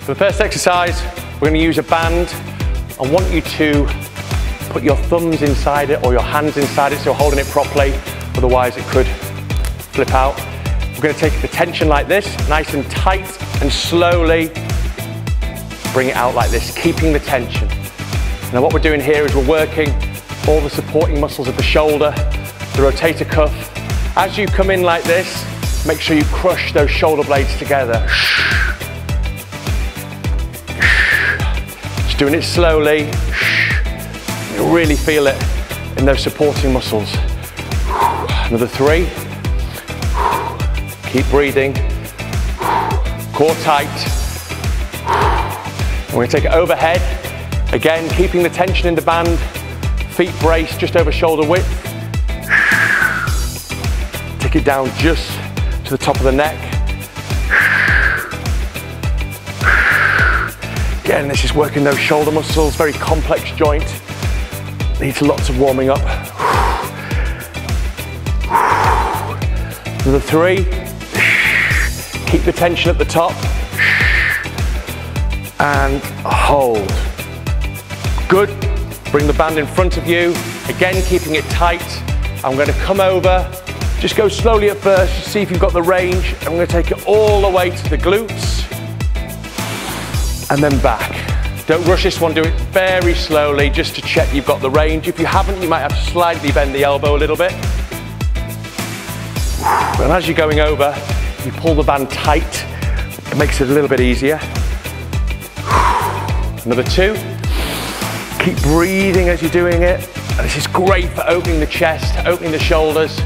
For the first exercise, we're going to use a band. I want you to put your thumbs inside it or your hands inside it so you're holding it properly, otherwise it could flip out. We're going to take the tension like this, nice and tight, and slowly bring it out like this, keeping the tension. Now what we're doing here is we're working all the supporting muscles of the shoulder, the rotator cuff. As you come in like this, make sure you crush those shoulder blades together. Just doing it slowly. You'll really feel it in those supporting muscles. Another three. Keep breathing. Core tight. We're going to take it overhead. Again, keeping the tension in the band. Feet braced just over shoulder width. Take it down just to the top of the neck. Again, this is working those shoulder muscles, very complex joint. Needs lots of warming up. Another three. Keep the tension at the top. And hold. Good. Bring the band in front of you. Again, keeping it tight. I'm going to come over. Just go slowly at first, just see if you've got the range. I'm going to take it all the way to the glutes. And then back. Don't rush this one, do it very slowly just to check you've got the range. If you haven't, you might have to slightly bend the elbow a little bit. And as you're going over, you pull the band tight. It makes it a little bit easier. Another two. Keep breathing as you're doing it. And this is great for opening the chest, opening the shoulders.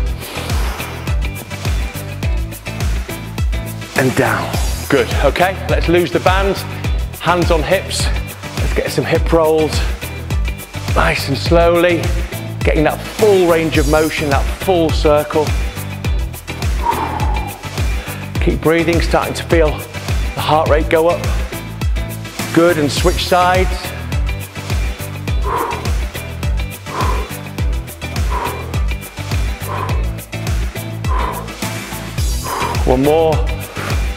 And down. Good, okay, let's lose the band. Hands on hips. Let's get some hip rolls, nice and slowly, getting that full range of motion, that full circle. Keep breathing, starting to feel the heart rate go up. Good, and switch sides. One more,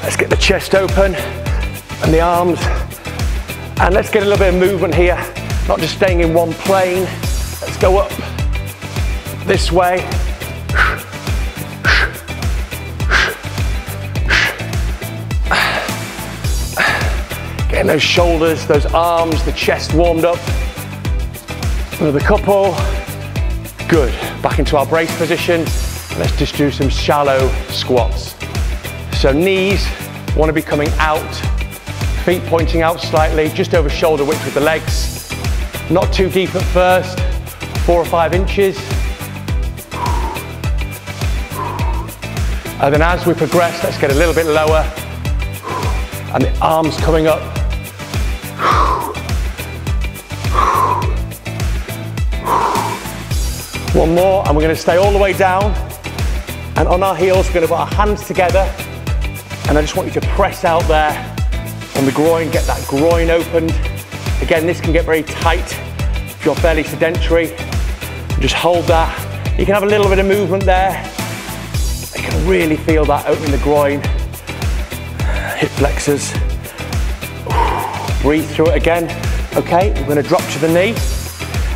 let's get the chest open and the arms. And let's get a little bit of movement here, not just staying in one plane. Let's go up this way. Getting those shoulders, those arms, the chest warmed up. Another couple. Good. Back into our brace position. Let's just do some shallow squats. So knees want to be coming out. Feet pointing out slightly, just over shoulder width with the legs. Not too deep at first, 4 or 5 inches. And then as we progress, let's get a little bit lower. And the arms coming up. One more, and we're going to stay all the way down. And on our heels, we're going to put our hands together. And I just want you to press out there. On the groin, get that groin opened. Again, this can get very tight if you're fairly sedentary. Just hold that. You can have a little bit of movement there. You can really feel that opening the groin, hip flexors. Breathe through it again. Okay, we're gonna drop to the knee.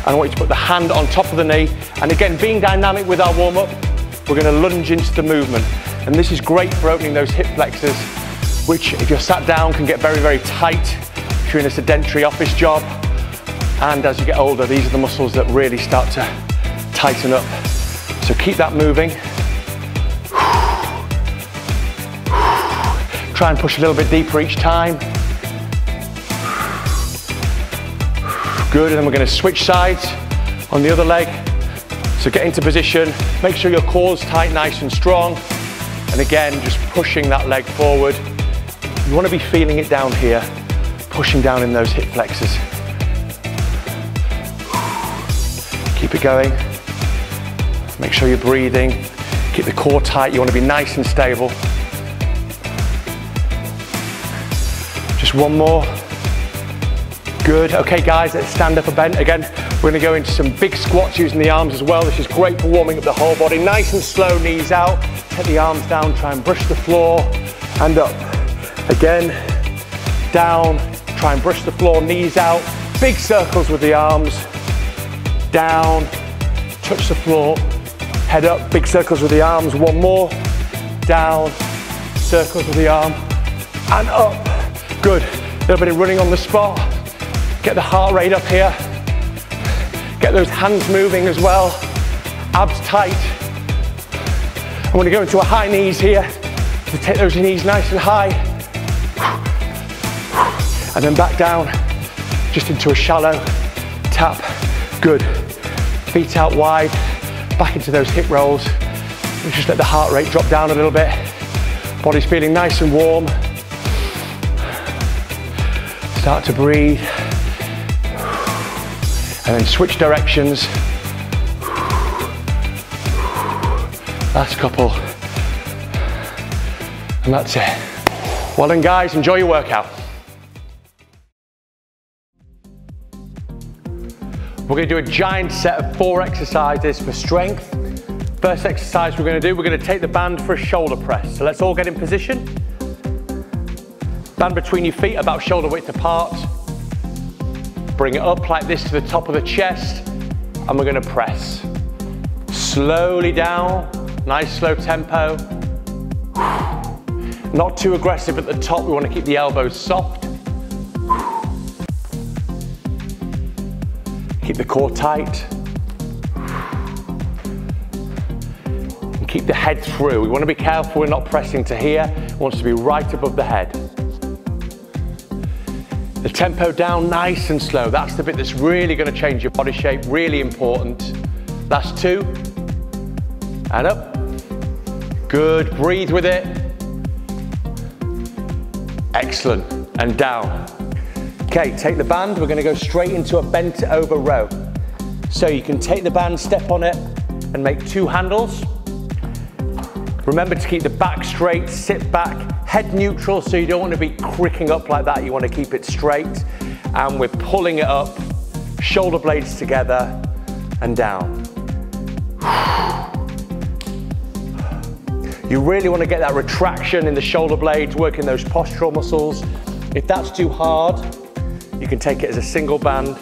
And I want you to put the hand on top of the knee. And again, being dynamic with our warm-up, we're gonna lunge into the movement. And this is great for opening those hip flexors, which if you're sat down can get very, very tight if you're in a sedentary office job. And as you get older, these are the muscles that really start to tighten up. So keep that moving. Try and push a little bit deeper each time. Good, and then we're gonna switch sides on the other leg. So get into position, make sure your core's tight, nice and strong. And again, just pushing that leg forward. You want to be feeling it down here, pushing down in those hip flexors. Keep it going. Make sure you're breathing. Keep the core tight. You want to be nice and stable. Just one more. Good. Okay, guys, let's stand up and bend. Again, we're going to go into some big squats using the arms as well. This is great for warming up the whole body. Nice and slow, knees out. Take the arms down, try and brush the floor and up. Again, down, try and brush the floor, knees out, big circles with the arms, down, touch the floor, head up, big circles with the arms, one more, down, circles with the arm, and up, good. A little bit of running on the spot, get the heart rate up here, get those hands moving as well, abs tight. I'm going to go into a high knees here, to take those knees nice and high, and then back down, just into a shallow tap, good. Feet out wide, back into those hip rolls, just let the heart rate drop down a little bit, body's feeling nice and warm. Start to breathe, and then switch directions. Last couple, and that's it. Well done guys, enjoy your workout. We're gonna do a giant set of 4 exercises for strength. First exercise we're gonna do, we're gonna take the band for a shoulder press. So let's all get in position. Band between your feet, about shoulder width apart. Bring it up like this to the top of the chest, and we're gonna press. Slowly down, nice slow tempo. Not too aggressive at the top, we wanna keep the elbows soft. Keep the core tight. And keep the head through. We wanna be careful we're not pressing to here, it wants to be right above the head. The tempo down nice and slow. That's the bit that's really going to change your body shape, really important. Last 2. And up. Good, breathe with it. Excellent, and down. Okay, take the band, we're going to go straight into a bent over row. So you can take the band, step on it, and make 2 handles. Remember to keep the back straight, sit back, head neutral, so you don't want to be cricking up like that, you want to keep it straight. And we're pulling it up, shoulder blades together, and down. You really want to get that retraction in the shoulder blades, working those postural muscles. If that's too hard, you can take it as a single band.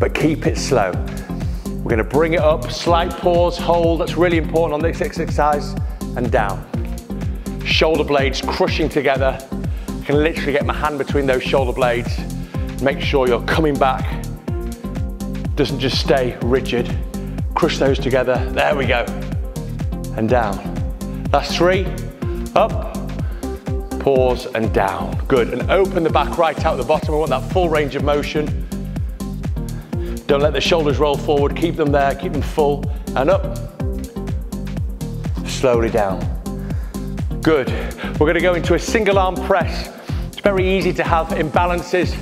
But keep it slow. We're going to bring it up, slight pause, hold, that's really important on this exercise, and down. Shoulder blades crushing together. I can literally get my hand between those shoulder blades. Make sure you're coming back. Doesn't just stay rigid. Crush those together, there we go. And down. Last 3, up, pause, and down. Good, and open the back right out the bottom. I want that full range of motion. Don't let the shoulders roll forward, keep them there, keep them full, and up. Slowly down. Good. We're gonna go into a single arm press. It's very easy to have imbalances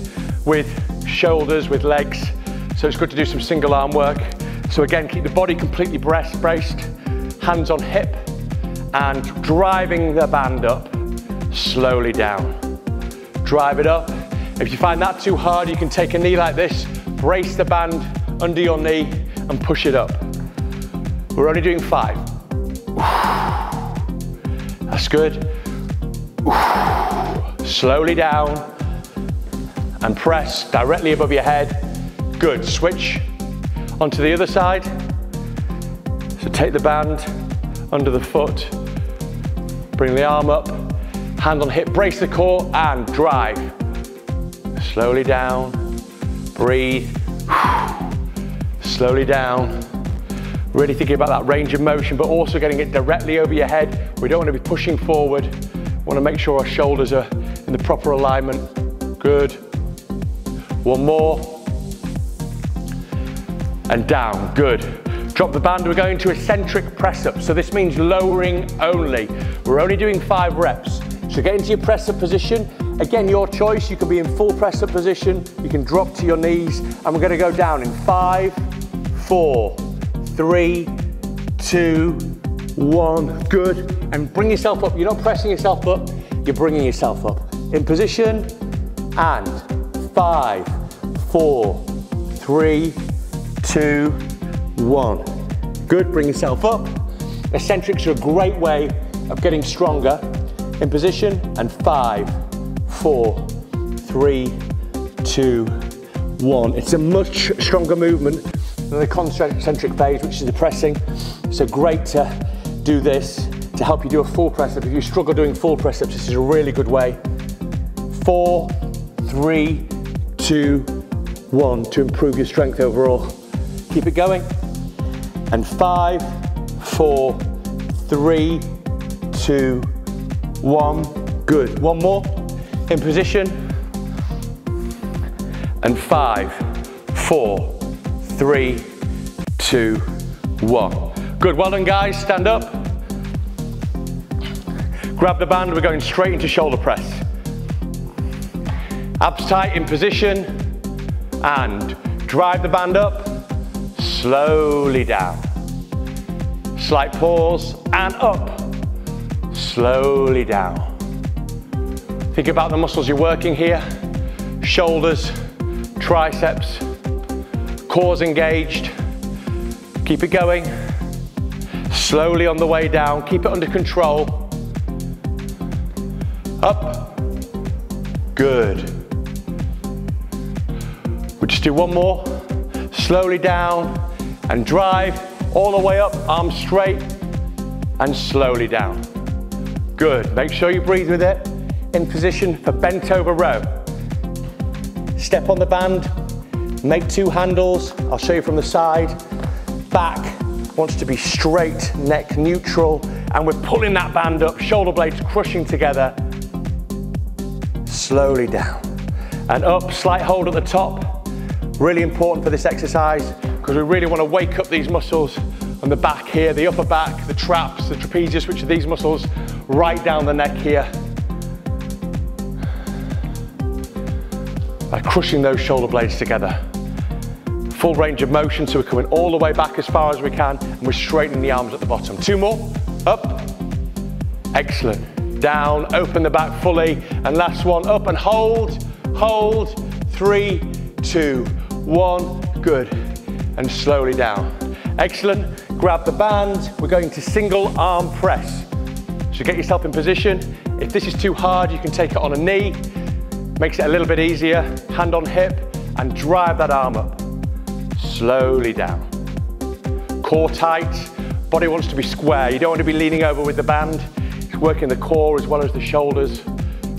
with shoulders, with legs, so it's good to do some single arm work. So again, keep the body completely braced, hands on hip, and driving the band up, slowly down. Drive it up. If you find that too hard, you can take a knee like this, brace the band under your knee and push it up. We're only doing 5. That's good. Slowly down and press directly above your head. Good, switch onto the other side. So take the band under the foot, bring the arm up, hand on hip, brace the core and drive. Slowly down. Breathe, slowly down. Really thinking about that range of motion, but also getting it directly over your head. We don't want to be pushing forward. We want to make sure our shoulders are in the proper alignment. Good. One more. And down, good. Drop the band, we're going to eccentric press up. So this means lowering only. We're only doing 5 reps. So get into your press up position. Again, your choice, you can be in full press up position, you can drop to your knees, and we're gonna go down in 5, 4, 3, 2, 1, good. And bring yourself up, you're not pressing yourself up, you're bringing yourself up. In position, and 5, 4, 3, 2, 1. Good, bring yourself up. Eccentrics are a great way of getting stronger in position, and 5, 4, 3, 2, 1. It's a much stronger movement than the concentric phase, which is the pressing. So great to do this to help you do a full press up. If you struggle doing full press ups, this is a really good way. 4, 3, 2, 1 to improve your strength overall. Keep it going. And 5, 4, 3, 2, 1. Good. One more. In position. And 5, 4, 3, 2, 1. Good. Well done, guys. Stand up. Grab the band. We're going straight into shoulder press. Abs tight in position. And drive the band up. Slowly down. Slight pause. And up. Slowly down. Think about the muscles you're working here. Shoulders, triceps, core's engaged. Keep it going. Slowly on the way down. Keep it under control. Up. Good. We'll just do one more. Slowly down and drive all the way up. Arms straight and slowly down. Good. Make sure you breathe with it. In position for bent over row. Step on the band. Make two handles. I'll show you from the side. Back wants to be straight, neck neutral, and we're pulling that band up, shoulder blades crushing together. Slowly down and up, slight hold at the top. Really important for this exercise because we really want to wake up these muscles on the back here, the upper back, the traps, the trapezius, which are these muscles right down the neck here. By crushing those shoulder blades together. Full range of motion, so we're coming all the way back as far as we can, and we're straightening the arms at the bottom. Two more, up, excellent. Down, open the back fully, and last one, up and hold, 3, 2, 1, good. And slowly down, excellent. Grab the band, we're going to single arm press. So get yourself in position. If this is too hard, you can take it on a knee, makes it a little bit easier, hand on hip, and drive that arm up. Slowly down. Core tight, body wants to be square. You don't want to be leaning over with the band. It's working the core as well as the shoulders,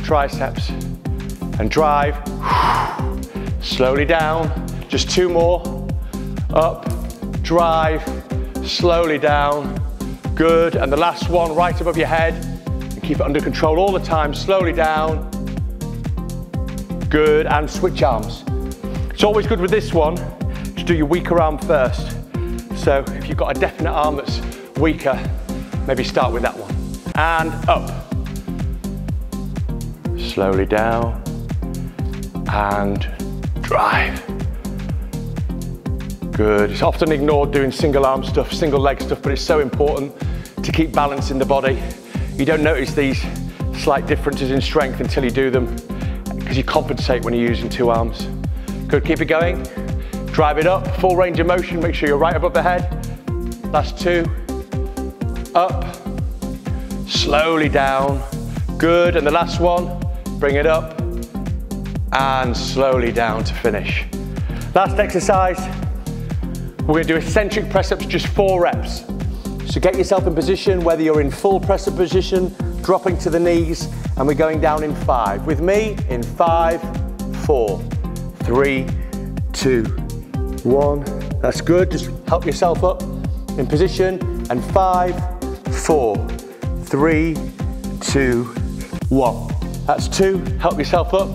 triceps, and drive. Slowly down, just two more. Up, drive, slowly down. Good, and the last one right above your head. And keep it under control all the time, slowly down. Good, and switch arms. It's always good with this one. Do your weaker arm first. So if you've got a definite arm that's weaker, maybe start with that one. And up. Slowly down. And drive. Good. It's often ignored doing single arm stuff, single leg stuff, but it's so important to keep balance in the body. You don't notice these slight differences in strength until you do them, because you compensate when you're using two arms. Good, keep it going. Drive it up, full range of motion. Make sure you're right above the head. Last two. Up. Slowly down. Good, and the last one. Bring it up. And slowly down to finish. Last exercise. We're gonna do eccentric press-ups, just 4 reps. So get yourself in position, whether you're in full press-up position, dropping to the knees, and we're going down in 5. With me, in 5, 4, 3, 2, 1, that's good, just help yourself up in position, and 5, 4, 3, 2, 1. That's 2, help yourself up,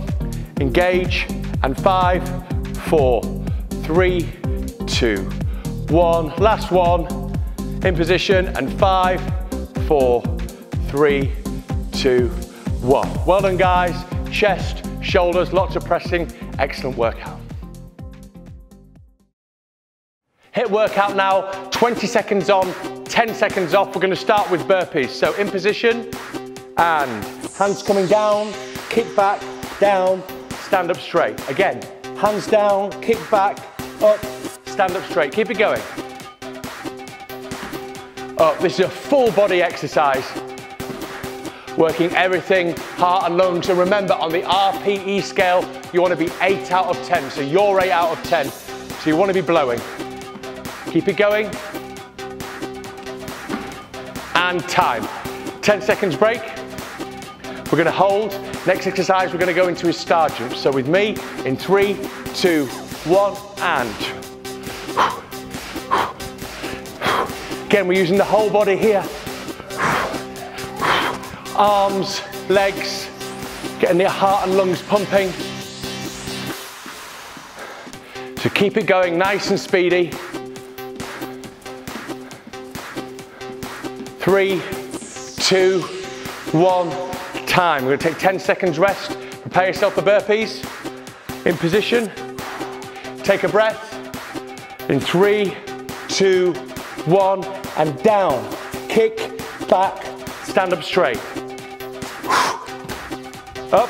engage, and 5, 4, 3, 2, 1. Last one, in position, and 5, 4, 3, 2, 1. Well done, guys, chest, shoulders, lots of pressing, excellent workout. HIIT workout now, 20 seconds on, 10 seconds off. We're gonna start with burpees. So in position, and hands coming down, kick back, down, stand up straight. Again, hands down, kick back, up, stand up straight. Keep it going. Up, this is a full body exercise. working everything, heart and lungs. And remember, on the RPE scale, you want to be 8 out of 10. So you're 8 out of 10. So you want to be blowing. Keep it going. And time. 10 seconds break. We're going to hold. Next exercise, we're going to go into a star jump. So with me, in 3, 2, 1, and. Again, we're using the whole body here. Arms, legs, getting the heart and lungs pumping. So keep it going, nice and speedy. 3, 2, 1, time. We're gonna take 10 seconds rest. Prepare yourself for burpees. In position, take a breath. In 3, 2, 1, and down. Kick, back, stand up straight. Up.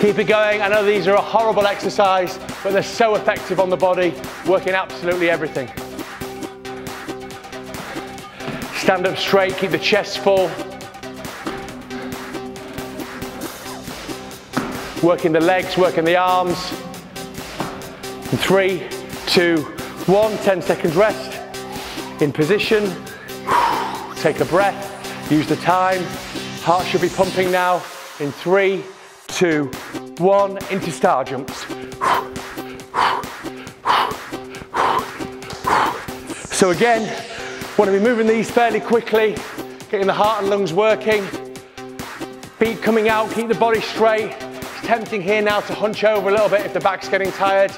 Keep it going. I know these are a horrible exercise, but they're so effective on the body, working absolutely everything. Stand up straight, keep the chest full. Working the legs, working the arms. In 3, 2, 1, 10 seconds rest. In position, take a breath, use the time. Heart should be pumping now. In 3, 2, 1, into star jumps. So again, want to be moving these fairly quickly, getting the heart and lungs working, feet coming out, keep the body straight. It's tempting here now to hunch over a little bit if the back's getting tired.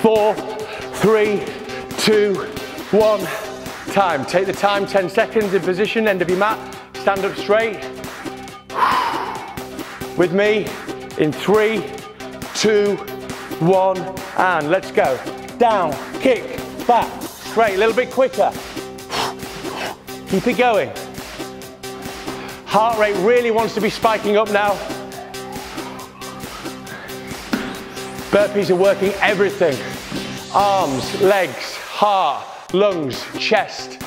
Four, 3, 2, 1, time. Take the time, 10 seconds, in position, end of your mat, stand up straight. With me, in 3, 2, 1, and let's go. Down, kick, back, straight, a little bit quicker. Keep it going. Heart rate really wants to be spiking up now. Burpees are working everything. Arms, legs, heart, lungs, chest.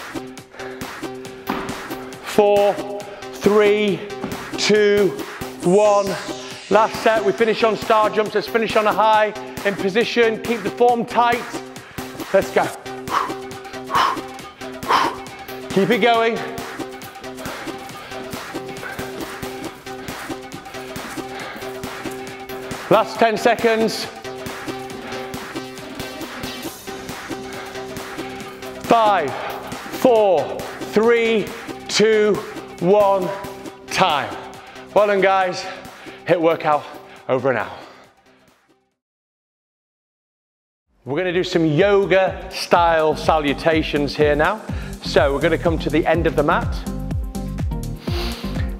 4, 3, 2, 1. Last set, we finish on star jumps. Let's finish on a high. In position, keep the form tight. Let's go. Keep it going. Last 10 seconds. 5, 4, 3, 2, 1, time. Well done, guys. HIIT workout over an hour. We're going to do some yoga style salutations here now. So we're going to come to the end of the mat.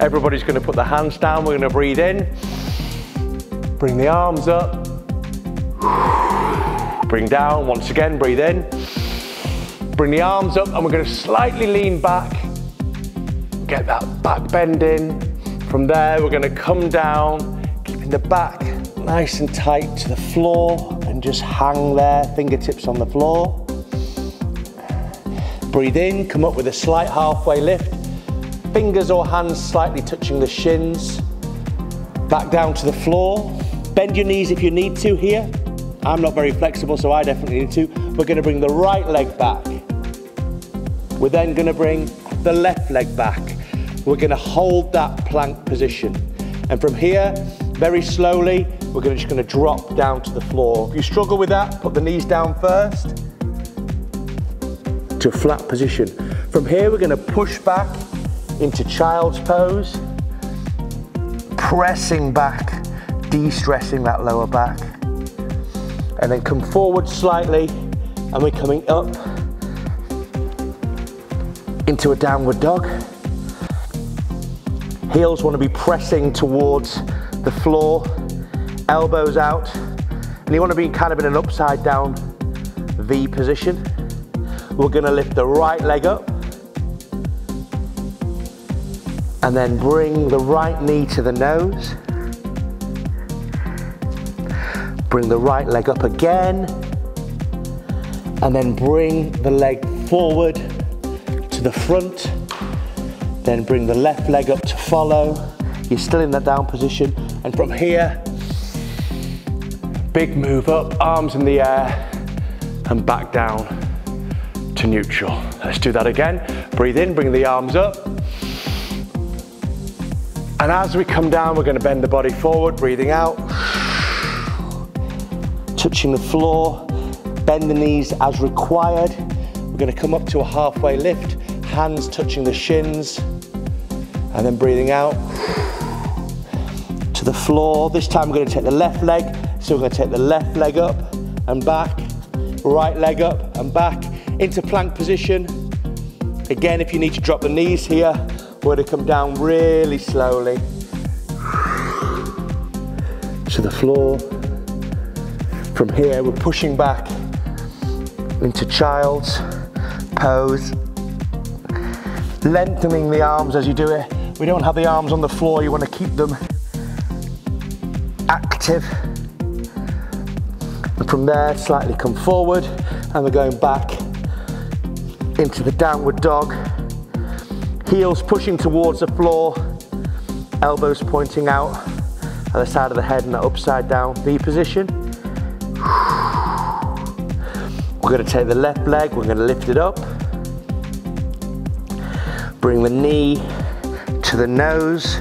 Everybody's going to put their hands down. We're going to breathe in. Bring the arms up. Bring down. Once again, breathe in. Bring the arms up, and we're going to slightly lean back. Get that back bend in. From there, we're gonna come down, keeping the back nice and tight to the floor and just hang there, fingertips on the floor. Breathe in, come up with a slight halfway lift. Fingers or hands slightly touching the shins. Back down to the floor. Bend your knees if you need to here. I'm not very flexible, so I definitely need to. We're gonna bring the right leg back. We're then gonna bring the left leg back. We're going to hold that plank position. And from here, very slowly, we're just going to drop down to the floor. If you struggle with that, put the knees down first to a flat position. From here, we're going to push back into child's pose, pressing back, de-stressing that lower back. And then come forward slightly, and we're coming up into a downward dog. Heels want to be pressing towards the floor, elbows out, and you want to be kind of in an upside down V position. We're going to lift the right leg up and then bring the right knee to the nose. Bring the right leg up again and then bring the leg forward to the front, then bring the left leg up to follow. You're still in that down position, and from here, big move up, arms in the air, and back down to neutral. Let's do that again. Breathe in, bring the arms up. And as we come down, we're going to bend the body forward, breathing out. Touching the floor, bend the knees as required. We're going to come up to a halfway lift, hands touching the shins, and then breathing out to the floor. This time we're going to take the left leg, so we're going to take the left leg up and back, right leg up and back, into plank position. Again, if you need to drop the knees here, we're going to come down really slowly to the floor. From here, we're pushing back into child's pose, lengthening the arms as you do it. We don't have the arms on the floor, you want to keep them active. And from there, slightly come forward, and we're going back into the downward dog. Heels pushing towards the floor, elbows pointing out at the side of the head in the upside down V position. We're going to take the left leg, we're going to lift it up. Bring the knee to the nose.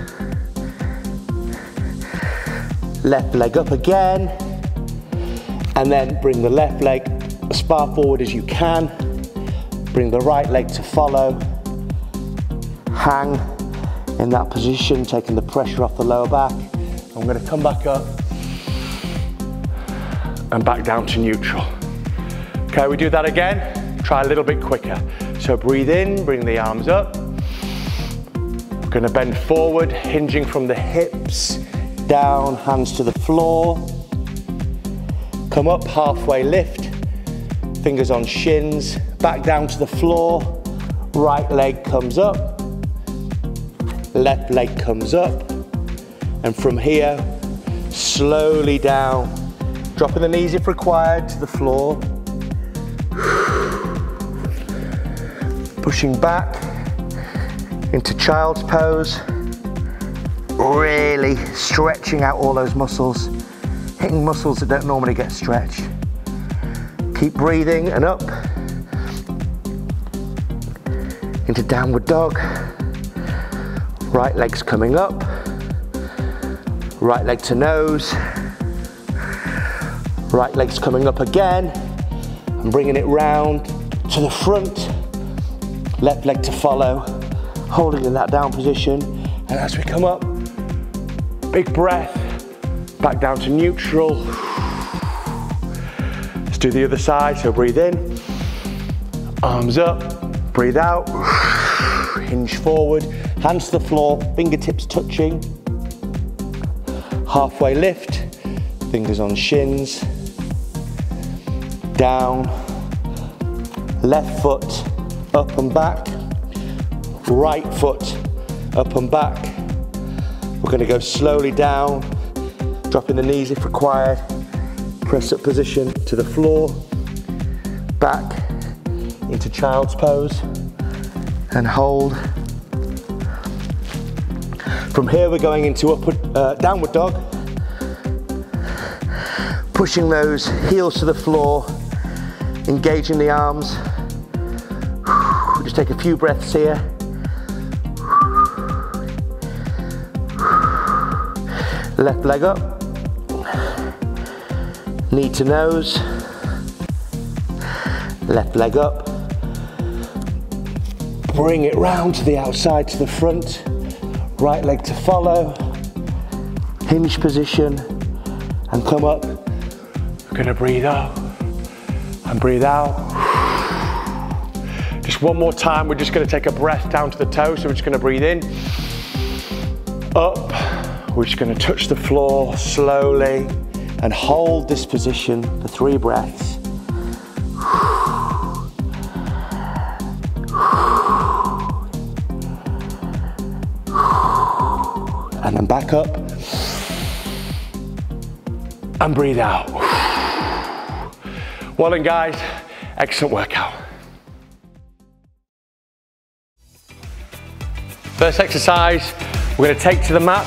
Left leg up again. And then bring the left leg as far forward as you can. Bring the right leg to follow. Hang in that position, taking the pressure off the lower back. I'm going to come back up and back down to neutral. Okay, we do that again. Try a little bit quicker. So breathe in, bring the arms up. We're going to bend forward, hinging from the hips, down, hands to the floor. Come up, halfway lift, fingers on shins, back down to the floor, right leg comes up. Left leg comes up, and from here, slowly down, dropping the knees if required to the floor, pushing back into child's pose, really stretching out all those muscles, hitting muscles that don't normally get stretched. Keep breathing and up into downward dog. Right leg's coming up, right leg to nose, right leg's coming up again, and bringing it round to the front, left leg to follow, holding in that down position, and as we come up, big breath, back down to neutral. Let's do the other side, so breathe in, arms up, breathe out, hinge forward, hands to the floor, fingertips touching. Halfway lift, fingers on shins. Down, left foot up and back, right foot up and back. We're going to go slowly down, dropping the knees if required. Press up position to the floor, back into child's pose and hold. From here, we're going into downward dog, pushing those heels to the floor, engaging the arms. Just take a few breaths here. Left leg up, knee to nose, left leg up. Bring it round to the outside, to the front. Right leg to follow, hinge position, and come up. We're gonna breathe up and breathe out. Just one more time, we're just gonna take a breath down to the toe, so we're just gonna breathe in, up. We're just gonna touch the floor slowly and hold this position for 3 breaths. And then back up and breathe out. Well done, guys. Excellent workout. First exercise, we're going to take to the mat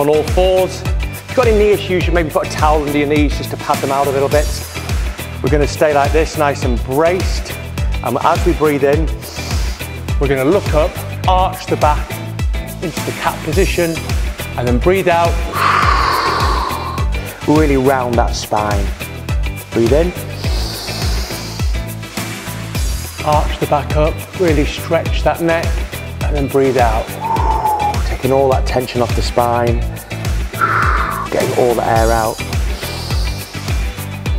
on all fours. If you've got any knee issues, you should maybe put a towel under your knees just to pad them out a little bit. We're going to stay like this, nice and braced. And as we breathe in, we're going to look up, arch the back into the cat position, and then breathe out. Really round that spine. Breathe in. Arch the back up, really stretch that neck, and then breathe out. Taking all that tension off the spine, getting all the air out.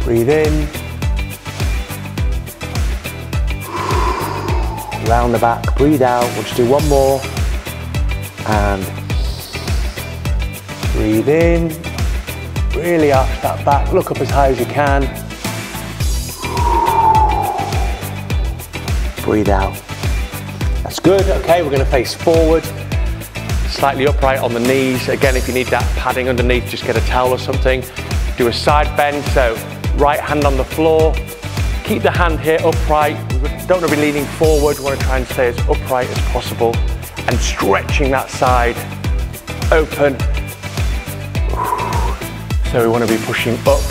Breathe in. Round the back, breathe out. We'll just do one more. And breathe in. Really arch that back. Look up as high as you can. Breathe out. That's good. Okay, we're going to face forward, slightly upright on the knees. Again, if you need that padding underneath, just get a towel or something. Do a side bend, so right hand on the floor. Keep the hand here upright. We don't want to be leaning forward. We want to try and stay as upright as possible. And stretching that side open. So we want to be pushing up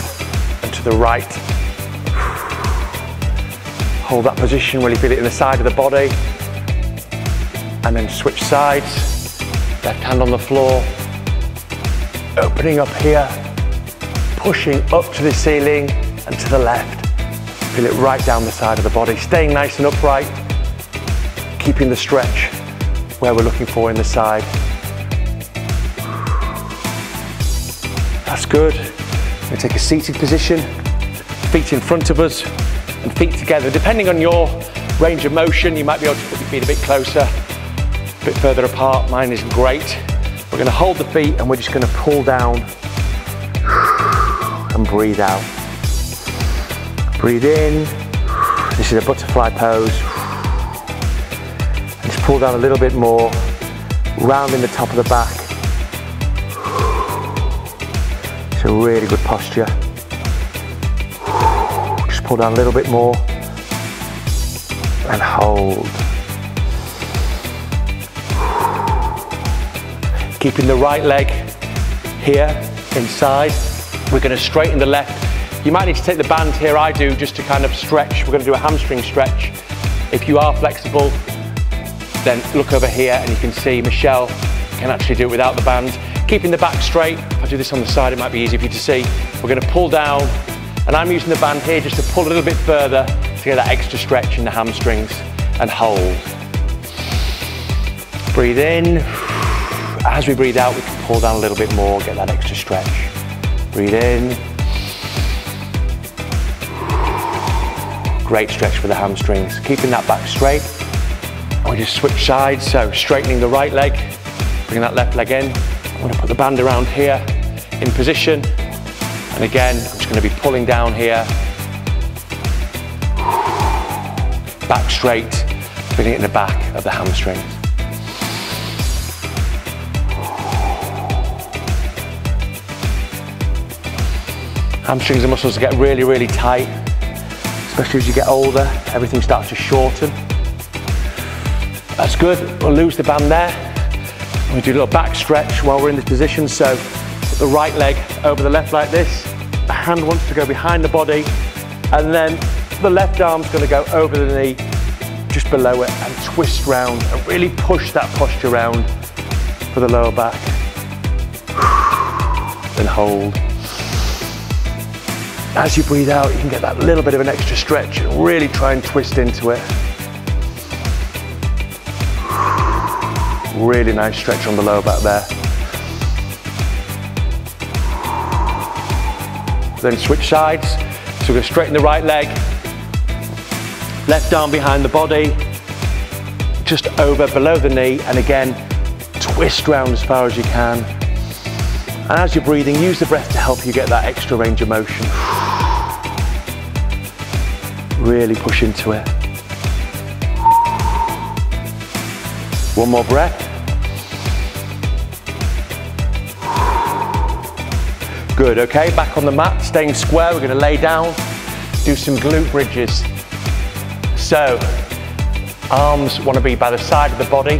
and to the right. Hold that position, really feel it in the side of the body. And then switch sides. Left hand on the floor. Opening up here. Pushing up to the ceiling and to the left. Feel it right down the side of the body, staying nice and upright, keeping the stretch where we're looking for in the side. That's good. We're gonna take a seated position, feet in front of us and feet together. Depending on your range of motion, you might be able to put your feet a bit closer, a bit further apart. Mine isn't great. We're gonna hold the feet and we're just gonna pull down and breathe out. Breathe in, this is a butterfly pose. Just pull down a little bit more, rounding the top of the back. It's a really good posture. Just pull down a little bit more and hold. Keeping the right leg here, inside. We're gonna straighten the left. You might need to take the band here, I do, just to kind of stretch. We're going to do a hamstring stretch. If you are flexible, then look over here and you can see Michelle can actually do it without the band. Keeping the back straight. If I do this on the side, it might be easier for you to see. We're going to pull down, and I'm using the band here just to pull a little bit further to get that extra stretch in the hamstrings, and hold. Breathe in. As we breathe out, we can pull down a little bit more, get that extra stretch. Breathe in. Great stretch for the hamstrings. Keeping that back straight. And we just switch sides, so straightening the right leg, bringing that left leg in. I'm going to put the band around here in position. And again, I'm just going to be pulling down here. Back straight, feeling it in the back of the hamstrings. Hamstrings and muscles get really, really tight. Especially as you get older, everything starts to shorten. That's good. We'll lose the band there. We do a little back stretch while we're in this position. So put the right leg over the left like this. The hand wants to go behind the body. And then the left arm's going to go over the knee, just below it, and twist round and really push that posture round for the lower back. Then hold. As you breathe out, you can get that little bit of an extra stretch and really try and twist into it. Really nice stretch on the lower back there. Then switch sides. So we're going to straighten the right leg, left arm behind the body, just over below the knee, and again, twist round as far as you can. And as you're breathing, use the breath to help you get that extra range of motion. Really push into it. One more breath. Good, okay, back on the mat, staying square. We're going to lay down. do some glute bridges. So, arms want to be by the side of the body,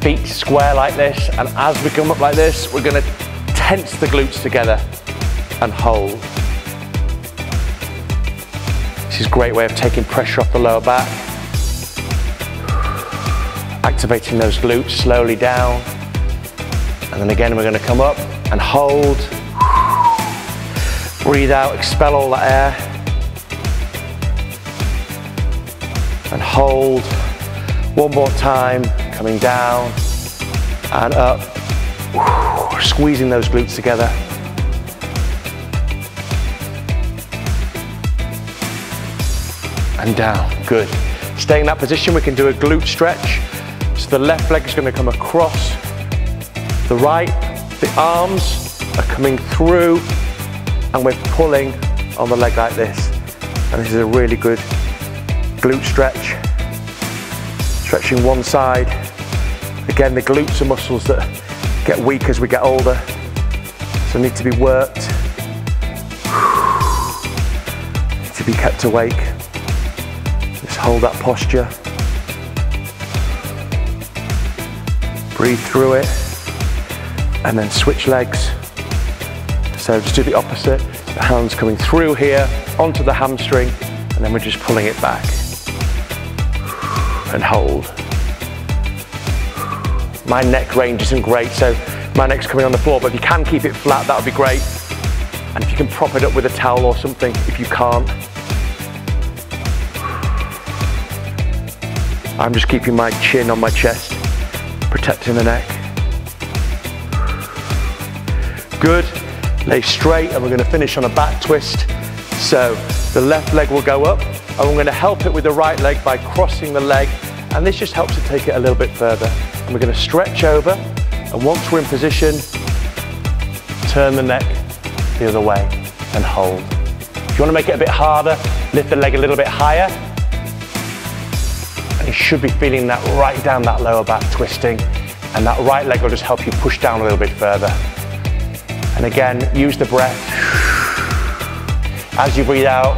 feet square like this, and as we come up like this, we're going to tense the glutes together and hold. This is a great way of taking pressure off the lower back, activating those glutes slowly down, and then again we're going to come up and hold. Breathe out, expel all that air. And hold. One more time, coming down and up. Squeezing those glutes together. And down, good. Stay in that position, we can do a glute stretch. So the left leg is going to come across the right, the arms are coming through, and we're pulling on the leg like this. And this is a really good glute stretch. Stretching one side. Again, the glutes are muscles that get weak as we get older, so need to be worked, need to be kept awake. Just hold that posture. Breathe through it, and then switch legs. So just do the opposite, the hands coming through here, onto the hamstring, and then we're just pulling it back. And hold. My neck range isn't great, so my neck's coming on the floor, but if you can keep it flat, that would be great. And if you can prop it up with a towel or something, if you can't. I'm just keeping my chin on my chest, protecting the neck. Good. Lay straight, and we're going to finish on a back twist. So the left leg will go up, and we're going to help it with the right leg by crossing the leg, and this just helps to take it a little bit further. And we're going to stretch over, and once we're in position, turn the neck the other way and hold. If you want to make it a bit harder, lift the leg a little bit higher, and you should be feeling that right down that lower back twisting, and that right leg will just help you push down a little bit further. And again, use the breath. As you breathe out,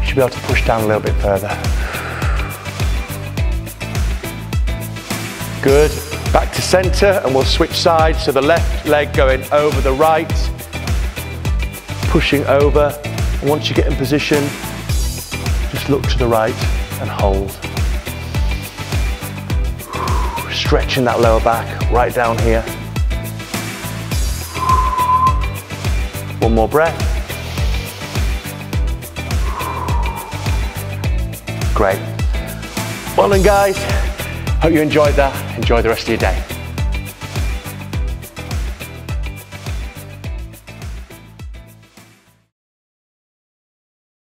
you should be able to push down a little bit further. Good. Back to center, and we'll switch sides. So the left leg going over the right, pushing over. And once you get in position, just look to the right and hold. Stretching that lower back right down here. One more breath. Great. Well done, guys. Hope you enjoyed that. Enjoy the rest of your day.